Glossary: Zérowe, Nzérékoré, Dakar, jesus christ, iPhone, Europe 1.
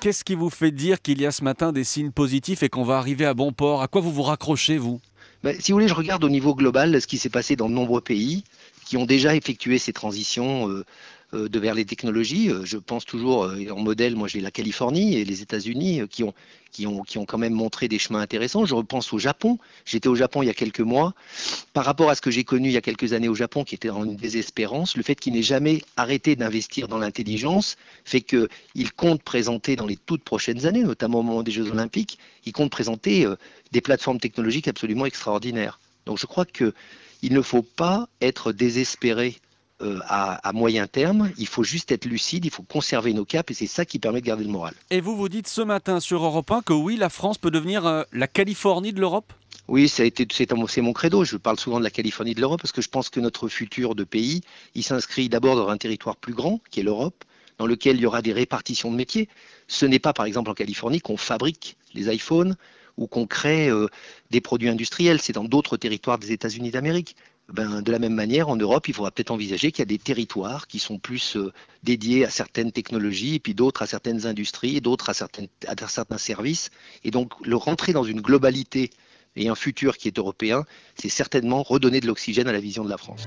Qu'est-ce qui vous fait dire qu'il y a ce matin des signes positifs et qu'on va arriver à bon port? À quoi vous vous raccrochez, vous? Si vous voulez, je regarde au niveau global ce qui s'est passé dans de nombreux pays qui ont déjà effectué ces transitions de vers les technologies. Je pense toujours en modèle, moi j'ai la Californie et les États-Unis qui ont quand même montré des chemins intéressants. Je repense au Japon. J'étais au Japon il y a quelques mois. Par rapport à ce que j'ai connu il y a quelques années au Japon, qui était en une désespérance, le fait qu'ils n'aient jamais arrêté d'investir dans l'intelligence fait qu'ils comptent présenter dans les toutes prochaines années, notamment au moment des Jeux Olympiques, ils comptent présenter des plateformes technologiques absolument extraordinaires. Donc je crois qu'il ne faut pas être désespéré à moyen terme, il faut juste être lucide, il faut conserver nos caps et c'est ça qui permet de garder le moral. Et vous vous dites ce matin sur Europe 1 que oui, la France peut devenir la Californie de l'Europe? Oui, c'est mon credo. Je parle souvent de la Californie de l'Europe parce que je pense que notre futur de pays, il s'inscrit d'abord dans un territoire plus grand qui est l'Europe, dans lequel il y aura des répartitions de métiers. Ce n'est pas par exemple en Californie qu'on fabrique les iPhones ou qu'on crée des produits industriels, c'est dans d'autres territoires des États-Unis d'Amérique. Ben, de la même manière, en Europe, il faudra peut-être envisager qu'il y a des territoires qui sont plus dédiés à certaines technologies, et puis d'autres à certaines industries, et d'autres à certains services. Et donc, rentrer dans une globalité et un futur qui est européen, c'est certainement redonner de l'oxygène à la vision de la France.